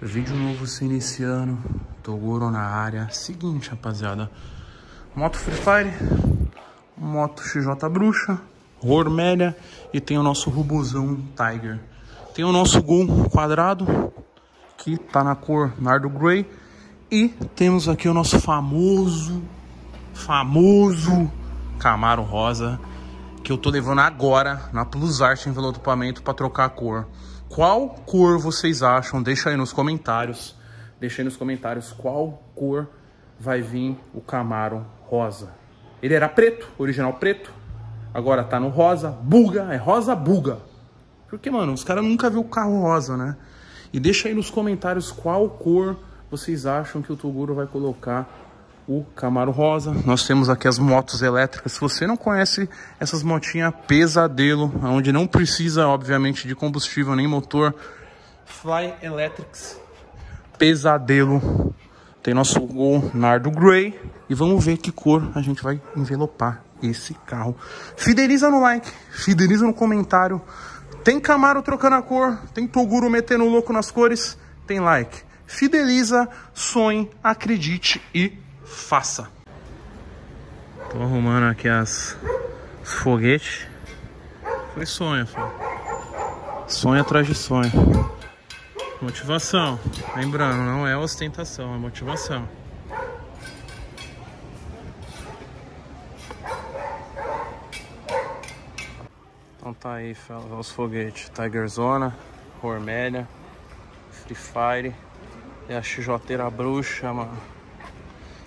Vídeo novo se iniciando, Toguro na área. Seguinte, rapaziada, Moto Free Fire, Moto XJ Bruxa, Hormélia e tem o nosso Rubuzão Tiger. Tem o nosso Gol quadrado, que tá na cor Nardo Grey. E temos aqui o nosso famoso Camaro rosa, que eu tô levando agora na Plus Art em envelopamento pra trocar a cor. Qual cor vocês acham? Deixa aí nos comentários. Deixa aí nos comentários qual cor vai vir o Camaro rosa. Ele era preto, original preto. Agora tá no rosa, buga. É rosa buga. Porque, mano, os caras nunca viu o carro rosa, né? E deixa aí nos comentários qual cor vocês acham que o Toguro vai colocar o Camaro rosa. Nós temos aqui as motos elétricas. Se você não conhece essas motinhas pesadelo, onde não precisa, obviamente, de combustível nem motor, Fly Electrics, pesadelo. Tem nosso Gol Nardo Grey. E vamos ver que cor a gente vai envelopar esse carro. Fideliza no like, fideliza no comentário. Tem Camaro trocando a cor, tem Toguro metendo louco nas cores, tem like. Fideliza, sonhe, acredite e faça. Tô arrumando aqui os foguetes. Foi sonho, filho. Sonho atrás de sonho. Motivação. Lembrando, não é ostentação, é motivação. Então tá aí, fala, os foguetes. Tiger Zona, Hormélia, Free Fire e a XJeira Bruxa, mano.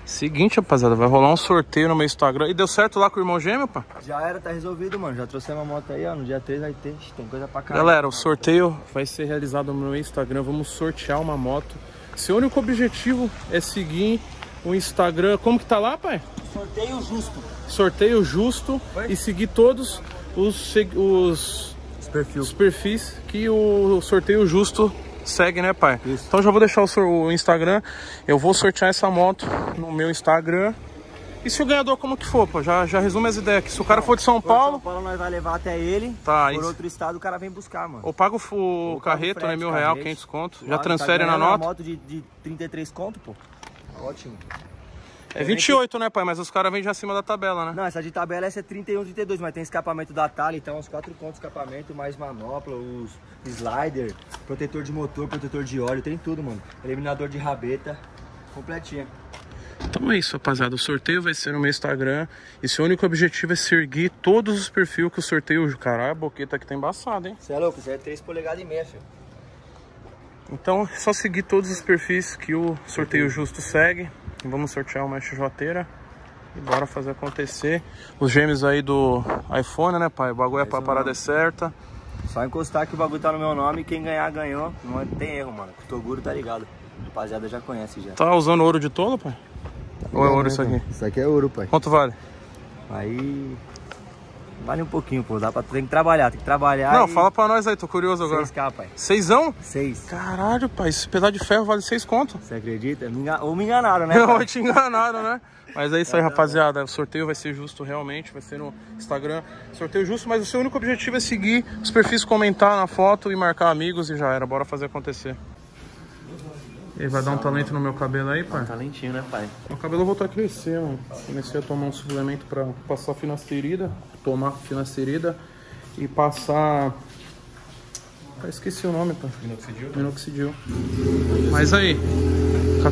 Seguinte, rapaziada, vai rolar um sorteio no meu Instagram. E deu certo lá com o irmão gêmeo, pá? Já era, tá resolvido, mano. Já trouxe uma moto aí, ó. No dia 3 vai ter, tem coisa pra caralho. Galera, o sorteio vai ser realizado no meu Instagram. Vamos sortear uma moto. Seu único objetivo é seguir o Instagram. Como que tá lá, pai? Sorteio Justo. Sorteio Justo. Oi? E seguir todos os perfis que o Sorteio Justo segue, né, pai? Isso. Então já vou deixar o Instagram. Eu vou sortear essa moto no meu Instagram. E se o ganhador, como que for, pô? Já resume as ideias aqui. Se o cara for de São Paulo, nós vai levar até ele. Tá, por isso. Outro estado, o cara vem buscar, mano. Ou paga o carreto, frete, né? R$1.000, 500 conto. Já transfere na nota. Uma moto de 33 conto, pô. Ótimo. É 28, né, pai? Mas os caras vendem acima da tabela, né? Não, essa de tabela, essa é 31, 32, mas tem escapamento da talha, então uns 4 contos de escapamento, mais manopla, os slider, protetor de motor, protetor de óleo, tem tudo, mano. Eliminador de rabeta, completinha. Então é isso, rapaziada. O sorteio vai ser no meu Instagram. E seu único objetivo é seguir todos os perfis que o sorteio... Caralho, a boqueta aqui tá embaçada, hein? Você é louco, isso é 3,5 polegadas, filho. Então é só seguir todos os perfis que o Sorteio Justo segue. Vamos sortear uma XJeira e bora fazer acontecer. Os gêmeos aí do iPhone, né, pai? O bagulho é pra parada é certa. Só encostar que o bagulho tá no meu nome. Quem ganhar, ganhou. Não tem erro, mano. O Toguro tá ligado. Rapaziada já conhece já. Tá usando ouro de tolo, pai? Ou é ouro isso aqui? Isso aqui é ouro, pai. Quanto vale? Aí... Vale um pouquinho, pô. Dá pra... Tem que trabalhar, tem que trabalhar. Não, fala pra nós aí, tô curioso agora. 6K, pai. Seisão? 6. Caralho, pai, esse pedaço de ferro vale 6 conto. Você acredita? Ou me enganaram, né? Ou te enganaram, né? Mas é isso aí, rapaziada. O sorteio vai ser justo realmente, vai ser no Instagram. Sorteio Justo, mas o seu único objetivo é seguir os perfis, comentar na foto e marcar amigos e já era. Bora fazer acontecer. Ele vai dar um talento no meu cabelo aí, pai? Um talentinho, né, pai? Meu cabelo voltou a crescer, mano. Comecei a tomar um suplemento pra passar finasterida. Tomar finasterida e passar... Pai, esqueci o nome, pai. Minoxidil? Minoxidil. Mas aí,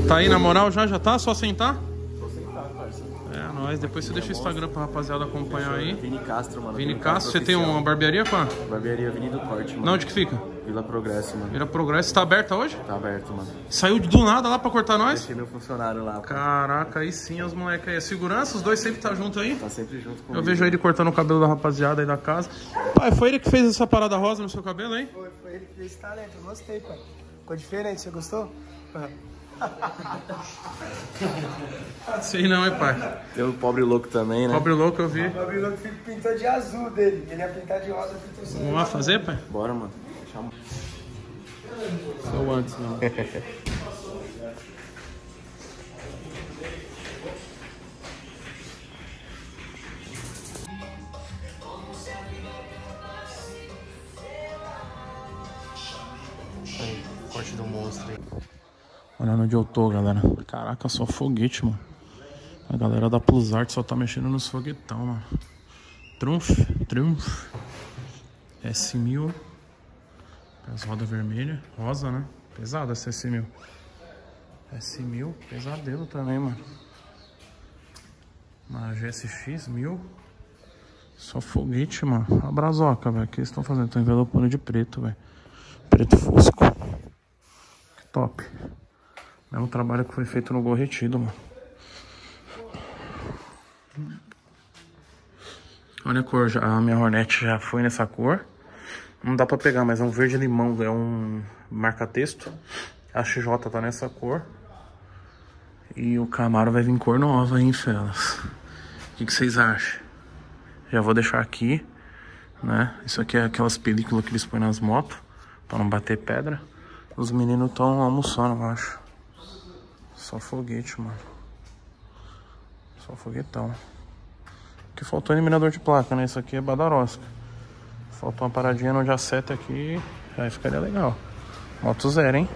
tá aí na moral já? Já tá? Só sentar? Só sentar, parceiro. É, nós. Depois você deixa o Instagram pra rapaziada acompanhar aí. Vini Castro, mano. Vini Castro. Você tem uma barbearia, pá? Barbearia Avenida do Corte, mano. Não, onde que fica? Vila Progresso, mano. Vila Progresso. Tá aberta hoje? Tá aberto, mano. Saiu do nada lá pra cortar nós? Deixei meu funcionário lá. Caraca, aí sim, os moleques aí. A segurança, os dois sempre tá junto aí? Tá sempre junto comigo. Eu vejo ele cortando o cabelo da rapaziada aí da casa. Pai, foi ele que fez essa parada rosa no seu cabelo, hein? Foi ele que fez esse talento. Eu gostei, pai. Ficou diferente, você gostou? Sei não, hein, pai? Tem o pobre louco também, né? Pobre louco, eu vi. O pobre louco pintou de azul dele. Ele ia pintar de rosa, pintou de azul. Vamos lá fazer, pai? Bora, mano. Só antes, não. do monstro aí. Olha onde eu tô, galera. Caraca, só foguete, mano. A galera da Plus Art só tá mexendo nos foguetão, mano. Triunf. S1000. As rodas vermelhas. Rosa, né? Pesada essa S1000. S1000, pesadelo também, mano. Uma GSX1000. Só foguete, mano. A brazoca, velho. O que eles estão fazendo? Estão envelopando de preto, velho. Preto fosco. Que top. Mesmo trabalho que foi feito no Gol Retido, mano. Olha a cor. A minha Hornet já foi nessa cor. Não dá pra pegar, mas é um verde limão. É um marca-texto. A XJ tá nessa cor. E o Camaro vai vir cor nova, hein, fellas. O que vocês acham? Já vou deixar aqui, né? Isso aqui é aquelas películas que eles põem nas motos pra não bater pedra. Os meninos estão almoçando, eu acho. Só foguete, mano. Só foguetão. O que faltou é eliminador de placa, né? Isso aqui é Badarowska. Faltou uma paradinha onde a seta aqui. Aí ficaria legal. Moto zero, hein?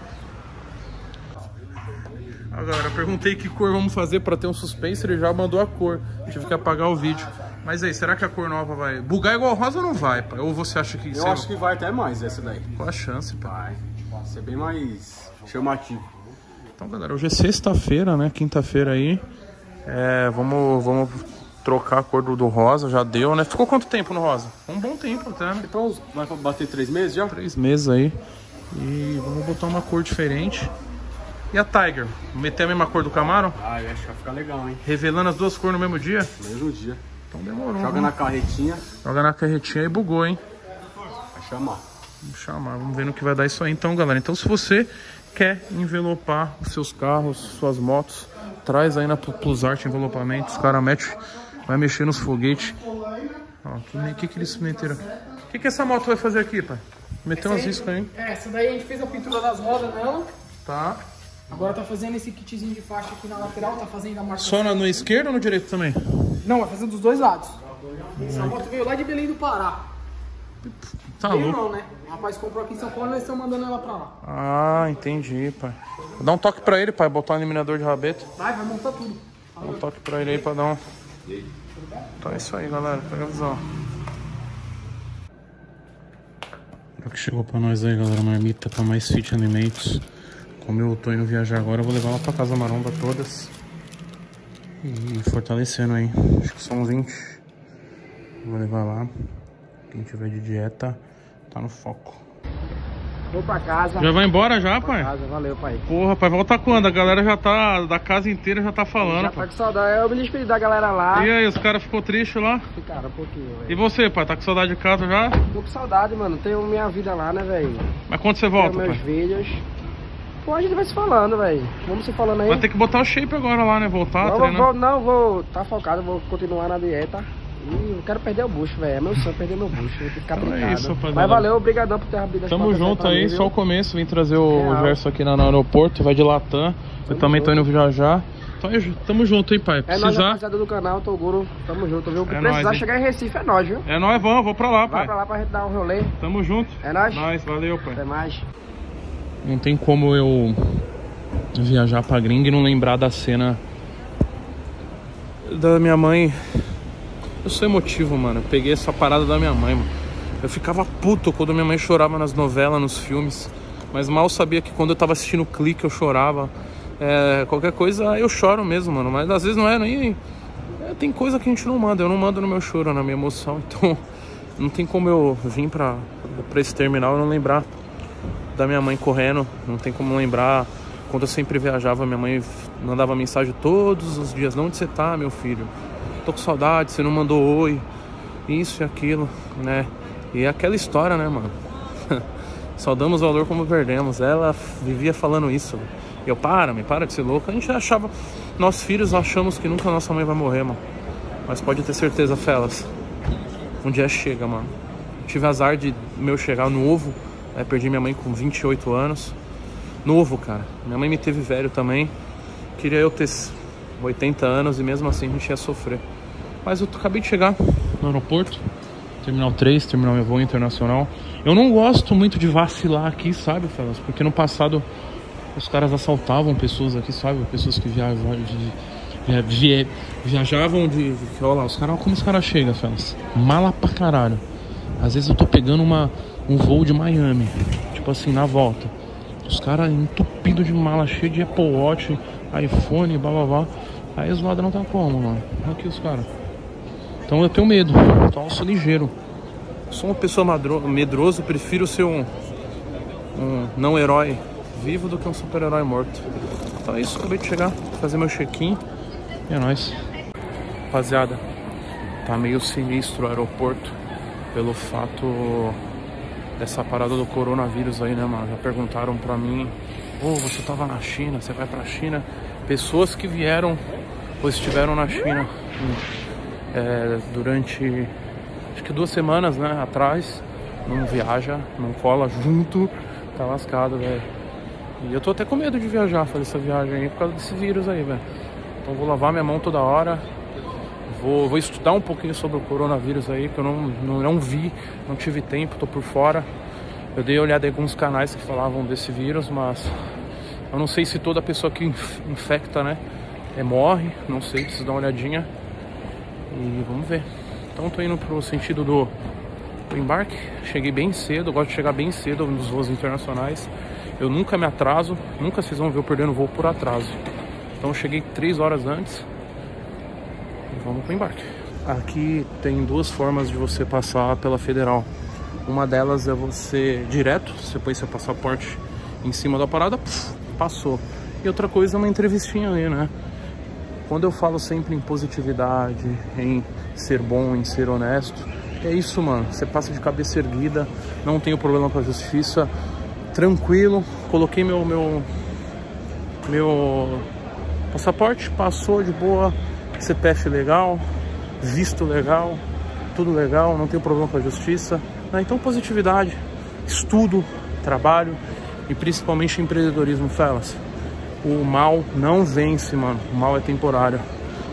Ah, galera, eu perguntei que cor vamos fazer pra ter um suspense, ele já mandou a cor. Tive que apagar o vídeo. Mas aí, será que a cor nova vai... bugar igual rosa ou não vai, pai? Ou você acha que... eu acho que vai até mais essa daí. Qual a chance, pai? Vai ser bem mais chamativo. Então, galera, hoje é sexta-feira, né? Quinta-feira aí. É, vamos trocar a cor do rosa, já deu, né? Ficou quanto tempo no rosa? Um bom tempo até, né? Então, vai bater 3 meses já? 3 meses aí. E vamos botar uma cor diferente. E a Tiger? Meter a mesma cor do Camaro? Ah, eu acho que vai ficar legal, hein? Revelando as duas cores no mesmo dia? No mesmo dia. Então demorou. Joga na carretinha. Joga na carretinha e bugou, hein? Vai chamar. Vamos chamar. Vamos ver no que vai dar isso aí então, galera. Então se você quer envelopar os seus carros, suas motos, traz aí na Plus Art envelopamento. Os caras metem, vai mexer nos foguetes. Ó, que eles meteram aqui? O que essa moto vai fazer aqui, pai? Meteu umas riscas, hein? Essa daí a gente fez a pintura das rodas nela. Tá. Agora tá fazendo esse kitzinho de faixa aqui na lateral, tá fazendo a marcação. Só no esquerdo ou no direito também? Não, vai fazer dos dois lados. Essa moto veio lá de Belém do Pará. Tá louco. Não, né? O rapaz comprou aqui em São Paulo e eles estão mandando ela pra lá. Ah, entendi, pai. Dá um toque pra ele, pai, botar um eliminador de rabeta. Vai montar tudo. Dá um toque pra ele aí pra dar um... Então é isso aí, galera. Pega a visão. O que chegou pra nós aí, galera? Marmita pra Mais Fit Alimentos. Como eu tô indo viajar agora, eu vou levar lá pra casa maromba todas. E fortalecendo aí. Acho que são 20. Vou levar lá. Quem tiver de dieta, tá no foco. Vou pra casa. Já vai embora já, pai? Casa, valeu, pai. Porra, pai, volta quando? A galera já tá, da casa inteira já tá falando. Já tá com saudade. Eu me despedi da galera lá. E aí, os caras ficou tristes lá? Ficaram um pouquinho, velho. E você, pai, tá com saudade de casa já? Tô com saudade, mano. Tenho minha vida lá, né, velho? Mas quando você volta, pai? Meus vídeos. Pô, a gente vai se falando, velho. Vamos se falando aí. Vai ter que botar o shape agora lá, né? Voltar, treinar. Não, vou... tá focado, vou continuar na dieta. E eu quero perder o bucho, velho. É meu sonho perder meu bucho. Vou ter que ficar brincando. É isso, rapaziada. Mas valeu, obrigadão por ter abrido as portas. Tamo junto aí, viu? Só o começo. Vim trazer o Gerson aqui no aeroporto. Vai de Latam. Eu também tô indo viajar. Tamo junto, hein, pai. Precisar... é nóis, rapaziada do canal, Toguro. Tamo junto, viu? Precisar chegar em Recife, é nóis, viu? É nóis, vou pra lá, pai. Vai pra lá pra gente dar um rolê. Tamo junto. É nóis. Nóis, valeu, pai. Até mais. Não tem como eu viajar pra gringa e não lembrar da cena da minha mãe. Eu sou emotivo, mano. Eu peguei essa parada da minha mãe, mano. Eu ficava puto quando minha mãe chorava nas novelas, nos filmes. Mas mal sabia que quando eu tava assistindo o Clique eu chorava. É, qualquer coisa eu choro mesmo, mano. Mas às vezes não é nem... é, tem coisa que a gente não manda. Eu não mando no meu choro, na minha emoção. Então não tem como eu vir pra esse terminal e não lembrar da minha mãe correndo. Não tem como lembrar. Quando eu sempre viajava, minha mãe mandava mensagem todos os dias: onde você tá, meu filho? Tô com saudade, você não mandou oi. Isso e aquilo, né? E aquela história, né, mano? Só damos valor como perdemos. Ela vivia falando isso. Eu, para de ser louco. A gente achava, nós filhos achamos que nunca nossa mãe vai morrer, mano. Mas pode ter certeza, fellas, um dia chega, mano. Tive azar de meu chegar novo. É, perdi minha mãe com 28 anos. Novo, cara. Minha mãe me teve velho também. Queria eu ter 80 anos e mesmo assim a gente ia sofrer. Mas eu acabei de chegar no aeroporto. Terminal 3, terminal de voo internacional. Eu não gosto muito de vacilar aqui, sabe, fellas? Porque no passado os caras assaltavam pessoas aqui, sabe? Pessoas que viajavam de... Olha lá, os caras, como os caras chegam, fellas. Mala pra caralho. Às vezes eu tô pegando um voo de Miami, tipo assim, na volta. Os caras entupidos de mala, cheio de Apple Watch, iPhone, blá blá blá. Aí os ladrões tá como, mano? Olha aqui os caras. Então eu tenho medo. Então eu sou ligeiro. Sou uma pessoa medrosa. Prefiro ser um não herói vivo do que um super herói morto. Então é isso, acabei de chegar, fazer meu check-in. E é nóis. Rapaziada, tá meio sinistro o aeroporto pelo fato dessa parada do coronavírus aí, né, mano? Já perguntaram pra mim: ô, você tava na China, você vai pra China? Pessoas que vieram ou estiveram na China durante acho que 2 semanas, né, atrás, não viaja, não cola junto, tá lascado, velho. E eu tô até com medo de viajar, fazer essa viagem aí por causa desse vírus aí, velho. Então vou lavar minha mão toda hora, vou estudar um pouquinho sobre o coronavírus aí, que eu não tive tempo, tô por fora. Eu dei uma olhada em alguns canais que falavam desse vírus, mas eu não sei se toda pessoa que infecta, né, morre, não sei, preciso dar uma olhadinha. E vamos ver. Então tô indo pro sentido do embarque. Cheguei bem cedo, eu gosto de chegar bem cedo nos voos internacionais. Eu nunca me atraso, nunca vocês vão ver eu perdendo voo por atraso. Então eu cheguei 3 horas antes e vamos pro embarque. Aqui tem 2 formas de você passar pela Federal. Uma delas é você direto, você põe seu passaporte em cima da parada, passou. E outra coisa é uma entrevistinha aí, né? Quando eu falo sempre em positividade, em ser bom, em ser honesto, é isso, mano. Você passa de cabeça erguida, não tenho problema com a justiça, tranquilo. Coloquei meu passaporte, passou de boa, CPF legal, visto legal, tudo legal, não tenho problema com a justiça. Então, positividade, estudo, trabalho. E principalmente empreendedorismo, fellas. O mal não vence, mano. O mal é temporário.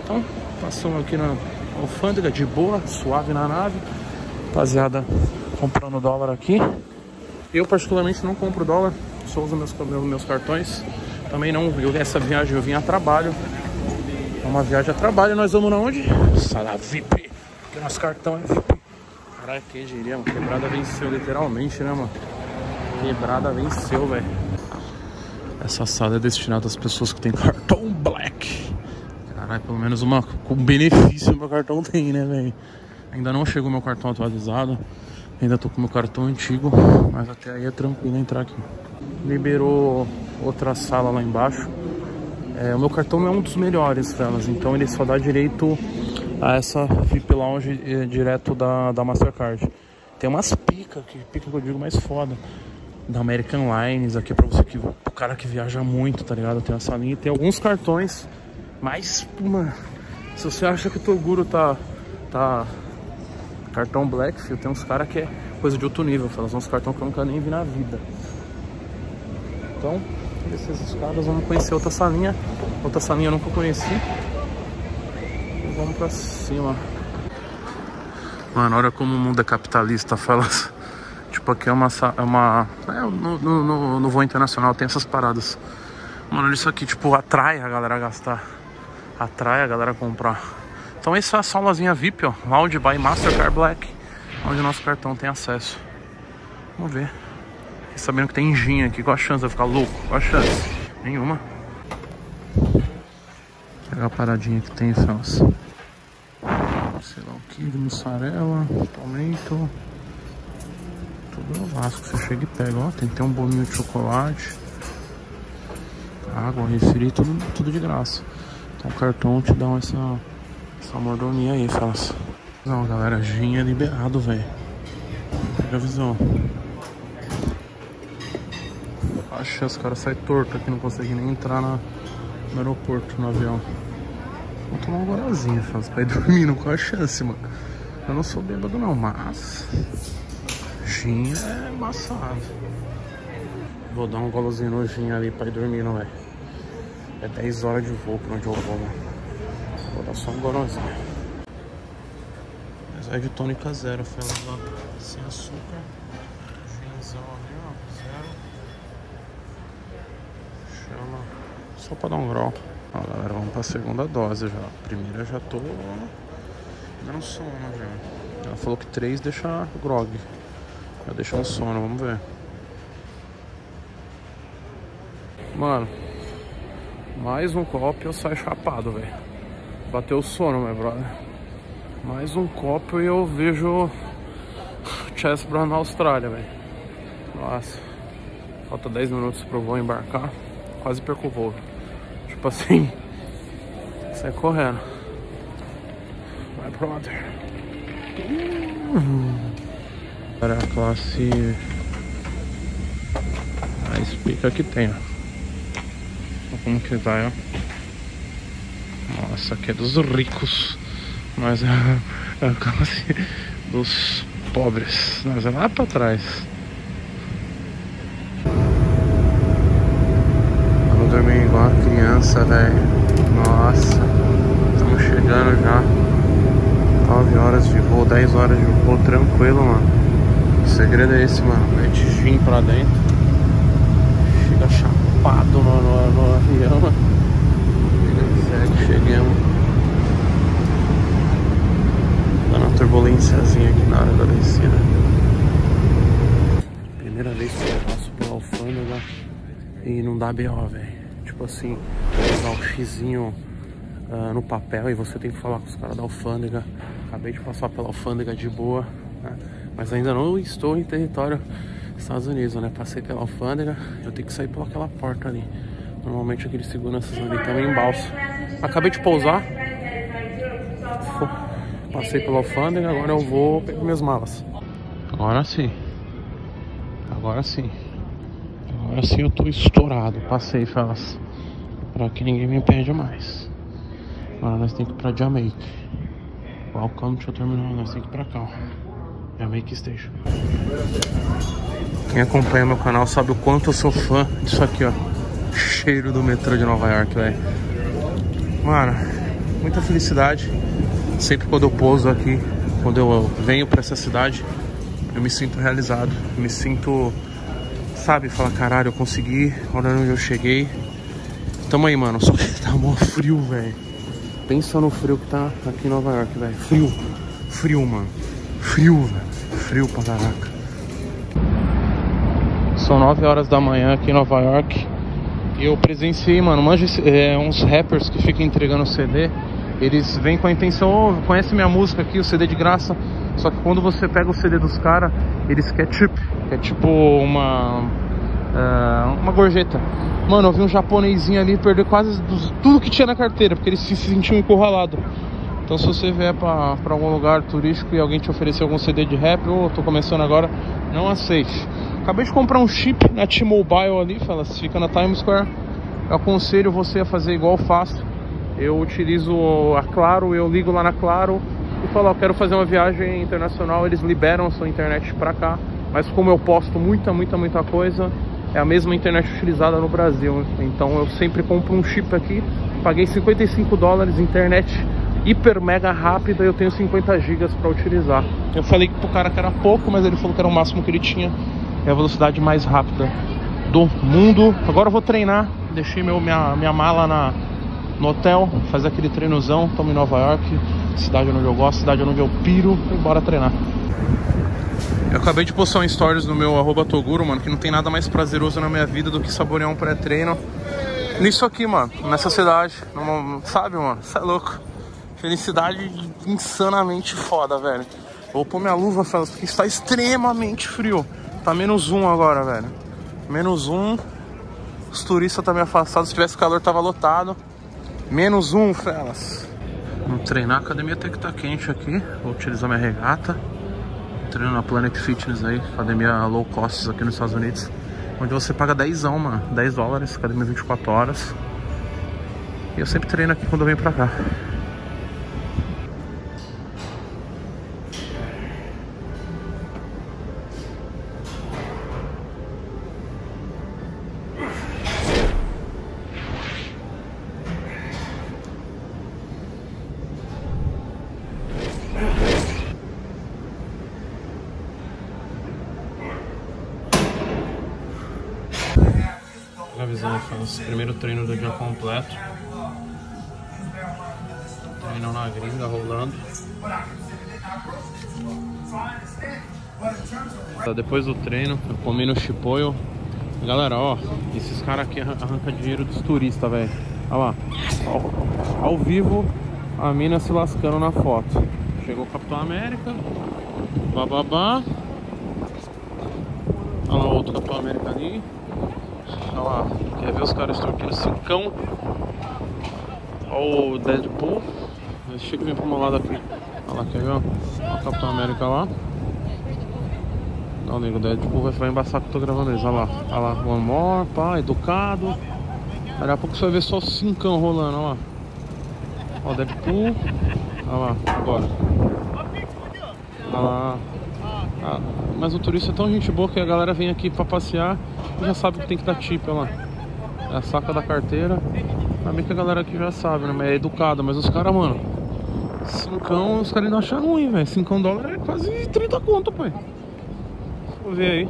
Então, passamos aqui na alfândega, de boa, suave na nave. Rapaziada, comprando dólar aqui. Eu, particularmente, não compro dólar. Só uso meus cartões. Também não. Essa viagem eu vim a trabalho. É uma viagem a trabalho. Nós vamos na onde? Sala VIP. Porque nosso cartão é VIP. Caraca, que diria, mano. Quebrada venceu, literalmente, né, mano? Quebrada venceu, velho. Essa sala é destinada às pessoas que tem cartão black. Caralho, pelo menos um benefício meu cartão tem, né, velho? Ainda não chegou meu cartão atualizado. Ainda tô com meu cartão antigo. Mas até aí é tranquilo entrar aqui. Liberou outra sala lá embaixo. O meu cartão não é um dos melhores, fellas. Então ele só dá direito a essa VIP Lounge direto da Mastercard. Tem umas picas, que pica que eu digo mais foda, da American Lines, aqui é pra você que... O cara que viaja muito, tá ligado? Tem essa linha, tem alguns cartões, mas, mano, se você acha que o Toguro tá cartão black, filho, tem uns caras que é coisa de outro nível, elas são uns cartões que eu nunca nem vi na vida. Então, esses caras, vamos conhecer outra salinha eu nunca conheci. Então, vamos pra cima. Mano, olha como o mundo é capitalista, fellas. Tipo, aqui no voo internacional tem essas paradas. Mano, isso aqui, tipo, atrai a galera a gastar. Atrai a galera a comprar. Então essa é a salazinha VIP, ó. Lounge by Mastercard Black. Onde o nosso cartão tem acesso. Vamos ver. Fiquei sabendo que tem gin aqui. Qual a chance de ficar louco? Qual a chance? Nenhuma. Vou pegar a paradinha que tem, fellas. Sei lá o que, mussarela, palmito. Tudo no Vasco, você chega e pega, ó. Tem que ter um bolinho de chocolate, água, refri, tudo de graça. Então o cartão te dá essa mordomia aí, fellas. Não, galera, gin é liberado, velho. Pega a visão. Acho que os caras saem tortos aqui, não conseguem nem entrar no aeroporto, no avião. Vou tomar uma gorazinha, fellas, pra ir dormindo, qual a chance, mano? Eu não sou bêbado não, mas... gin é embaçado. Vou dar um golozinho no gin ali pra ir dormindo, velho. É 10 horas de voo pra onde eu vou, mano. Vou dar só um golozinho. Mas Mas é de tônica zero, fela lá, sem açúcar. Genzão ali, ó, zero. Chama. Só pra dar um grau. Ó, galera, vamos pra segunda dose já. Primeira já tô... dando sono já. Ela falou que 3 deixa grog. Vai deixar um sono, vamos ver. Mano, mais um copo e eu saio chapado, velho. Bateu o sono, meu brother. Mais um copo e eu vejo Chess Brown na Austrália, velho. Nossa. Falta 10 minutos pro voo embarcar. Quase perco o voo. Tipo assim, sai correndo. Vai, brother. Era a classe... a explica que tem, ó. Como que vai, ó. Nossa, aqui é dos ricos. Mas é a classe dos pobres. Mas é lá pra trás. Vamos dormir igual a criança, velho. Nossa. Estamos chegando já. 9 horas de voo, 10 horas de voo. Tranquilo, mano. O segredo é esse, mano. Mete gin pra dentro. Chega chato. No avião. Chegamos. Tá na turbulênciazinha aqui na hora da descida. Primeira vez que eu passo pela alfândega e não dá BO, velho. Tipo assim, usar o xizinho no papel e você tem que falar com os caras da alfândega. Acabei de passar pela alfândega de boa, né? Mas ainda não estou em território Estados Unidos, né? Passei pela alfândega, eu tenho que sair por aquela porta ali. Normalmente aqueles seguranças ali estão em balsa. Acabei de pousar, passei pela alfândega, agora eu vou pegar minhas malas. Agora sim. Agora sim. Agora sim eu tô estourado. Passei, falas. Pra que ninguém me impede mais. Agora nós temos que ir pra Jamaica. Welcome, deixa eu terminar. Nós temos que ir pra cá, ó. É a Make Station. Quem acompanha meu canal sabe o quanto eu sou fã disso aqui, ó. Cheiro do metrô de Nova York, velho. Mano, muita felicidade. Sempre quando eu pouso aqui, quando eu venho pra essa cidade, eu me sinto realizado. Me sinto, sabe, falar, caralho, eu consegui, olha onde eu cheguei. Tamo aí, mano. Só que tá mó frio, velho. Pensa no frio que tá aqui em Nova York, velho. Frio. Frio, mano. Frio, velho. Frio pra caraca. São 9 horas da manhã aqui em Nova York. E eu presenciei, mano, uns rappers que ficam entregando CD. Eles vêm com a intenção, oh, conhece minha música aqui, o CD de graça. Só que quando você pega o CD dos caras, eles querem chip. É tipo uma gorjeta. Mano, eu vi um japonesinho ali perder quase tudo que tinha na carteira, porque eles se sentiam encurralados. Então se você vier pra algum lugar turístico e alguém te oferecer algum CD de rap, ou tô começando agora, não aceite. Acabei de comprar um chip na T-Mobile ali, fala, fica na Times Square. Eu aconselho você a fazer igual eu faço. Eu utilizo a Claro, eu ligo lá na Claro e falo, ó, quero fazer uma viagem internacional, eles liberam a sua internet pra cá. Mas como eu posto muita coisa, é a mesma internet utilizada no Brasil. Então eu sempre compro um chip aqui, paguei $55 internet hiper mega rápida, eu tenho 50 GB para utilizar. Eu falei pro cara que era pouco, mas ele falou que era o máximo que ele tinha. É a velocidade mais rápida do mundo. Agora eu vou treinar. Deixei minha mala no hotel, fazer aquele treinozão. Estamos em Nova York, cidade onde eu gosto, cidade onde eu piro. E bora treinar. Eu acabei de postar um stories no meu @toguro, mano, que não tem nada mais prazeroso na minha vida do que saborear um pré-treino. Nisso aqui, mano, nessa cidade. Sabe, mano? Isso é louco. Felicidade insanamente foda, velho. Vou pôr minha luva, porque está extremamente frio. Tá -1 agora, velho. -1. Os turistas estão meio afastados. Se tivesse calor, tava lotado. -1, felas. Vamos treinar. A academia tem que estar quente aqui. Vou utilizar minha regata. Treino na Planet Fitness aí. Academia low cost aqui nos Estados Unidos. Onde você paga 10, mano. $10. Academia 24 horas. E eu sempre treino aqui quando eu venho pra cá. avisando aqui nesse primeiro treino do dia completo. Treinão na gringa, rolando. Depois do treino, eu comi no Chipotle. Galera, ó, esses caras aqui arrancam dinheiro dos turistas, velho. Olha lá, ao vivo, a mina se lascando na foto. Chegou o Capitão América, bababá. Olha lá o outro Capitão América ali. Olha lá, quer ver os caras trocando cincão. Olha o Deadpool. Chega e vem pro meu lado aqui. Olha lá, quer ver? Olha o Capitão América lá. Não, nego, o Deadpool vai embaçar que eu tô gravando eles. Olha lá, o amor, pá, educado. Daqui a pouco você vai ver só o cincão rolando, olha lá. Ó, o Deadpool. Olha lá, agora. Olha lá. Ah, mas o turista é tão gente boa que a galera vem aqui pra passear e já sabe que tem que dar tip, olha lá. É a saca da carteira. Ainda bem que a galera aqui já sabe, né? Mas é educada, mas os caras, mano, cincão, os caras não acham ruim, velho. $5 é quase 30 conto, pai. Vamos ver aí,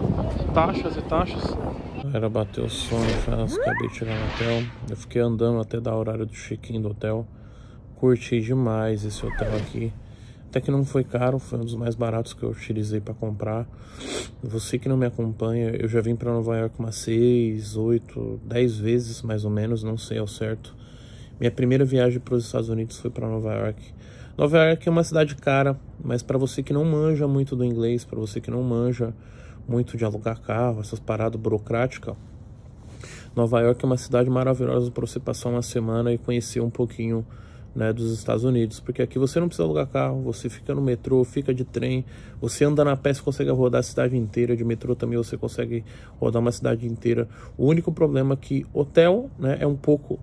taxas e taxas. Galera, bateu o sono, acabei de chegar no hotel. Eu fiquei andando até dar o horário do check-in do hotel. Curti demais esse hotel aqui. Até que não foi caro, foi um dos mais baratos que eu utilizei para comprar. Você que não me acompanha, eu já vim para Nova York umas 6, 8, 10 vezes mais ou menos, não sei ao certo. Minha primeira viagem para os Estados Unidos foi para Nova York. Nova York é uma cidade cara, mas para você que não manja muito do inglês, para você que não manja muito de alugar carro, essas paradas burocráticas, Nova York é uma cidade maravilhosa para você passar uma semana e conhecer um pouquinho, né, dos Estados Unidos, porque aqui você não precisa alugar carro, você fica no metrô, fica de trem, você anda na pé, você consegue rodar a cidade inteira, de metrô também você consegue rodar uma cidade inteira. O único problema é que hotel, né, é um pouco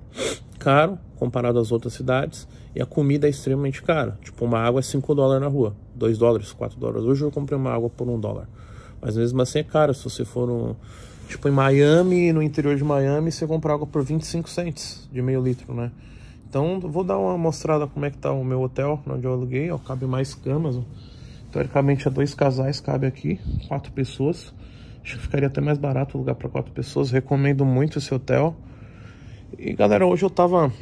caro comparado às outras cidades e a comida é extremamente cara, tipo uma água é $5 na rua, $2, $4, hoje eu comprei uma água por $1, mas mesmo assim é caro. Se você for no, tipo em Miami, no interior de Miami, você compra água por 25 cents de meio litro, né? Então, vou dar uma mostrada como é que tá o meu hotel, onde eu aluguei, ó, cabe mais camas, ó. Teoricamente, há 2 casais, cabe aqui, 4 pessoas. Acho que ficaria até mais barato o lugar para 4 pessoas, recomendo muito esse hotel. E, galera, hoje eu tava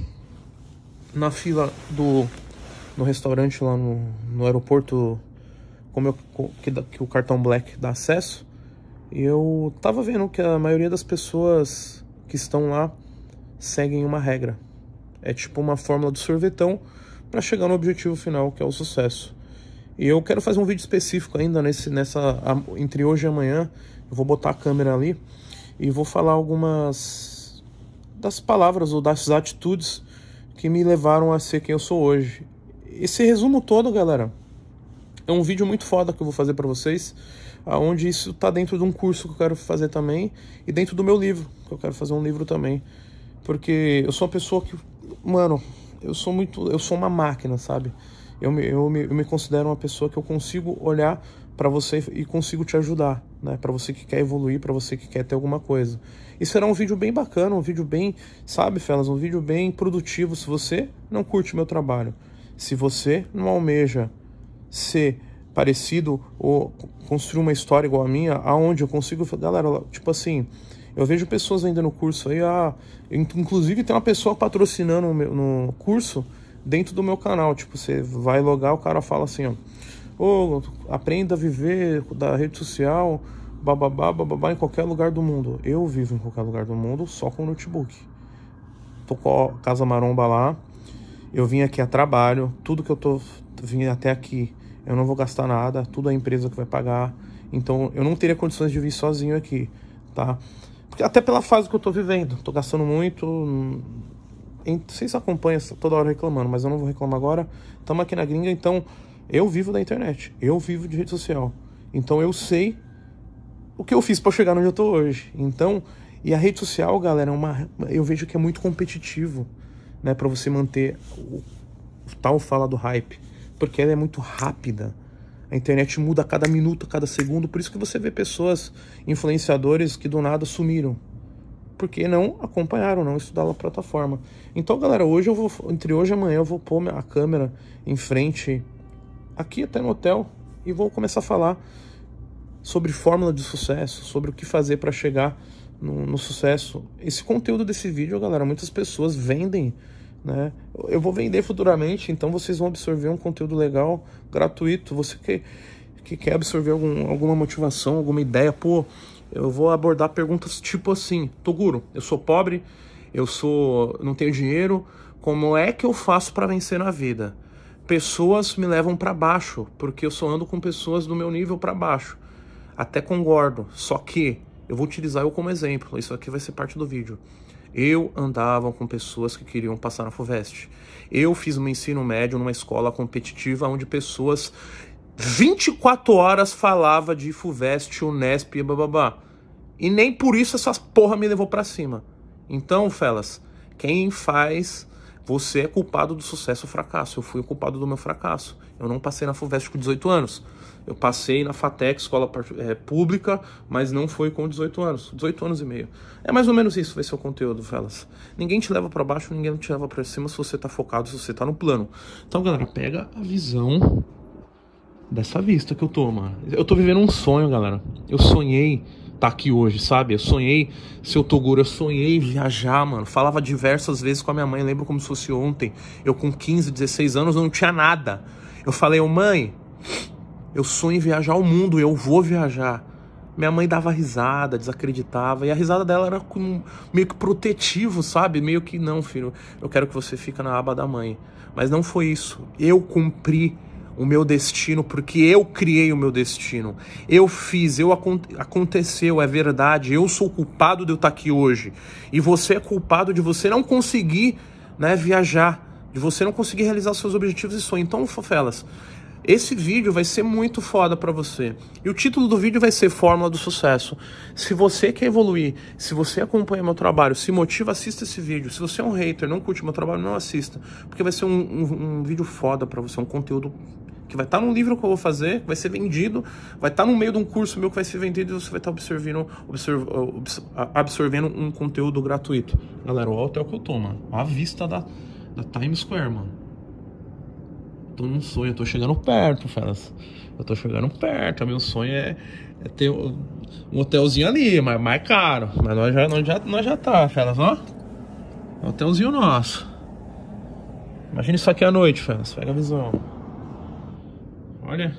na fila do restaurante lá no aeroporto, que o cartão Black dá acesso. E eu tava vendo que a maioria das pessoas que estão lá seguem uma regra. É tipo uma fórmula do sorvetão para chegar no objetivo final, que é o sucesso. E eu quero fazer um vídeo específico ainda entre hoje e amanhã. Eu vou botar a câmera ali e vou falar algumas das palavras ou das atitudes que me levaram a ser quem eu sou hoje. Esse resumo todo, galera, é um vídeo muito foda que eu vou fazer para vocês, onde isso tá dentro de um curso que eu quero fazer também e dentro do meu livro, que eu quero fazer um livro também. Porque eu sou uma pessoa que, mano, eu sou uma máquina, sabe? Eu me considero uma pessoa que eu consigo olhar pra você e consigo te ajudar, né? Pra você que quer evoluir, pra você que quer ter alguma coisa. E será um vídeo bem bacana, um vídeo bem, sabe, fellas? Um vídeo bem produtivo se você não curte meu trabalho. Se você não almeja ser parecido ou construir uma história igual a minha, aonde eu consigo... Galera, tipo assim... Eu vejo pessoas ainda no curso aí, inclusive tem uma pessoa patrocinando no curso dentro do meu canal. Tipo, você vai logar, o cara fala assim, ó, aprenda a viver da rede social, bababá, bababá, em qualquer lugar do mundo. Eu vivo em qualquer lugar do mundo só com notebook. Tô com a Casa Maromba lá, eu vim aqui a trabalho, tudo que vim até aqui eu não vou gastar nada, tudo a empresa que vai pagar. Então eu não teria condições de vir sozinho aqui, tá? Até pela fase que eu tô vivendo, tô gastando muito. Vocês acompanham toda hora reclamando, mas eu não vou reclamar agora. Estamos aqui na gringa, então eu vivo da internet, eu vivo de rede social. Então eu sei o que eu fiz para chegar onde eu tô hoje. Então, e a rede social, galera, eu vejo que é muito competitivo, né, para você manter o tal fala do hype, porque ela é muito rápida. A internet muda a cada minuto, a cada segundo. Por isso que você vê pessoas, influenciadores, que do nada sumiram. Porque não acompanharam, não estudaram a plataforma. Então, galera, hoje eu vou, entre hoje e amanhã, eu vou pôr a câmera em frente aqui até no hotel e vou começar a falar sobre fórmula de sucesso, sobre o que fazer para chegar no sucesso. Esse conteúdo desse vídeo, galera, muitas pessoas vendem, né? Eu vou vender futuramente, então vocês vão absorver um conteúdo legal, gratuito. Você que quer absorver alguma motivação, alguma ideia, pô, eu vou abordar perguntas tipo assim: Toguro, eu sou pobre, não tenho dinheiro, como é que eu faço para vencer na vida? Pessoas me levam para baixo, porque eu só ando com pessoas do meu nível para baixo. Até concordo, só que eu vou utilizar eu como exemplo, isso aqui vai ser parte do vídeo. Eu andava com pessoas que queriam passar na FUVEST. Eu fiz um ensino médio numa escola competitiva onde pessoas 24 horas falava de FUVEST, UNESP e bababá. E nem por isso essas porra me levou pra cima. Então, felas, quem faz, você é culpado do sucesso ou fracasso. Eu fui o culpado do meu fracasso. Eu não passei na FUVEST com 18 anos. Eu passei na FATEC, escola pública, mas não foi com 18 anos. 18 anos e meio. É mais ou menos isso, vai ser o conteúdo, felas. Ninguém te leva pra baixo, ninguém te leva pra cima se você tá focado, se você tá no plano. Então, galera, pega a visão dessa vista que eu tô, mano. Eu tô vivendo um sonho, galera. Eu sonhei tá aqui hoje, sabe? Eu sonhei ser o Toguro, eu sonhei viajar, mano. Falava diversas vezes com a minha mãe, lembro como se fosse ontem. Eu com 15, 16 anos, não tinha nada. Eu falei, ô mãe, eu sonho em viajar ao mundo, eu vou viajar. Minha mãe dava risada, desacreditava. E a risada dela era meio que protetivo, sabe? Meio que, não, filho, eu quero que você fique na aba da mãe. Mas não foi isso. Eu cumpri o meu destino, porque eu criei o meu destino, eu fiz, aconteceu, é verdade, eu sou culpado de eu estar aqui hoje, e você é culpado de você não conseguir, né, viajar, de você não conseguir realizar seus objetivos e sonhos. Então, fofelas, esse vídeo vai ser muito foda pra você. E o título do vídeo vai ser Fórmula do Sucesso. Se você quer evoluir, se você acompanha meu trabalho, se motiva, assista esse vídeo. Se você é um hater, não curte meu trabalho, não assista. Porque vai ser um vídeo foda pra você, um conteúdo que vai estar num livro que eu vou fazer, que vai ser vendido, vai estar no meio de um curso meu que vai ser vendido e você vai estar absorvendo um conteúdo gratuito. Galera, o hotel que eu tô, mano. A vista da Times Square, mano. Tô num sonho, eu tô chegando perto, felas. Eu tô chegando perto, meu sonho é ter um hotelzinho ali, mas mais caro. Mas nós já tá, felas, ó. É um hotelzinho nosso. Imagina isso aqui à noite, felas. Pega a visão. Olha.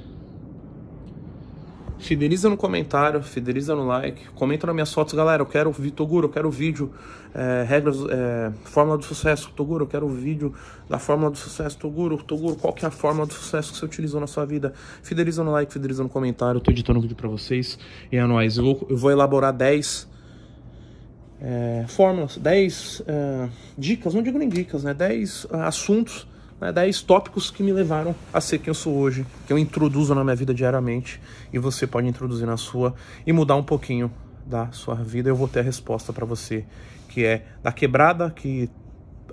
Fideliza no comentário, fideliza no like. Comenta nas minhas fotos, galera. Eu quero ouvir, Toguro, eu quero vídeo. Fórmula do sucesso, Toguro, eu quero vídeo da fórmula do sucesso, Toguro, qual que é a fórmula do sucesso que você utilizou na sua vida? Fideliza no like, fideliza no comentário. Eu tô editando o vídeo pra vocês. E é nóis. Eu vou elaborar 10 fórmulas, 10 dicas, não digo nem dicas, né? 10 assuntos, né, 10 tópicos que me levaram a ser quem eu sou hoje, que eu introduzo na minha vida diariamente, e você pode introduzir na sua e mudar um pouquinho da sua vida. Eu vou ter a resposta para você, que é da quebrada, que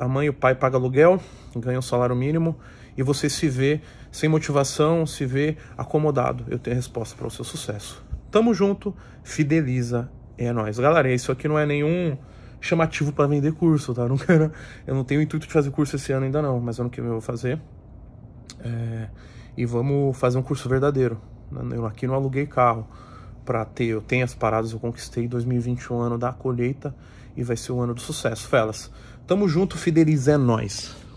a mãe e o pai pagam aluguel, ganham um salário mínimo, e você se vê sem motivação, se vê acomodado. Eu tenho a resposta para o seu sucesso. Tamo junto, fideliza, é nóis. Galera, isso aqui não é nenhum chamativo para vender curso, tá? Eu não tenho o intuito de fazer curso esse ano ainda não, mas ano que vem eu vou fazer. E vamos fazer um curso verdadeiro. Eu aqui não aluguei carro para ter, eu tenho as paradas, eu conquistei 2021, ano da colheita, e vai ser o ano do sucesso, felas. Tamo junto, fideliza, é nóis.